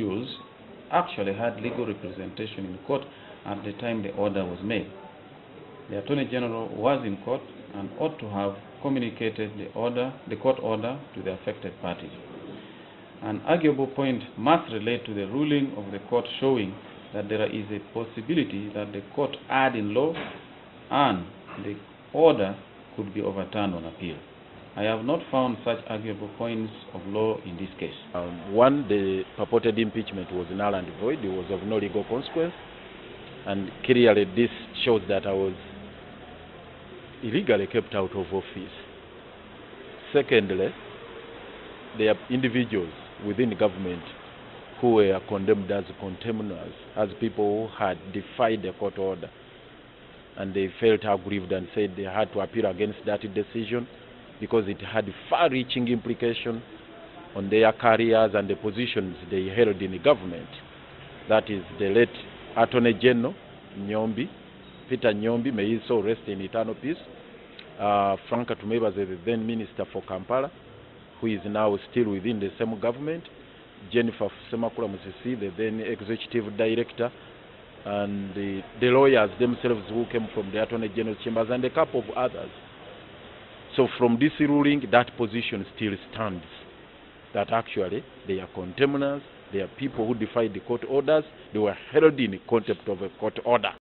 Jews actually had legal representation in court at the time the order was made. The Attorney General was in court and ought to have communicated the court order to the affected parties. An arguable point must relate to the ruling of the court showing that there is a possibility that the court erred in law and the order could be overturned on appeal. I have not found such arguable points of law in this case. One, the purported impeachment was null and void. It was of no legal consequence. And clearly this shows that I was illegally kept out of office. Secondly, there are individuals within the government who were condemned as contemporaries, as people who had defied the court order. And they felt aggrieved and said they had to appeal against that decision because it had far-reaching implications on their careers and the positions they held in the government. That is the late Attorney General Nyombi, Peter Nyombi, may he so rest in eternal peace. Frank Tumwebaze, the then Minister for Kampala, who is now still within the same government. Jennifer Semakula Musisi, the then Executive Director, and the lawyers themselves who came from the Attorney General's chambers, and a couple of others. So from this ruling, that position still stands, that actually they are contemporaries, they are people who defied the court orders, they were held in contempt of a court order.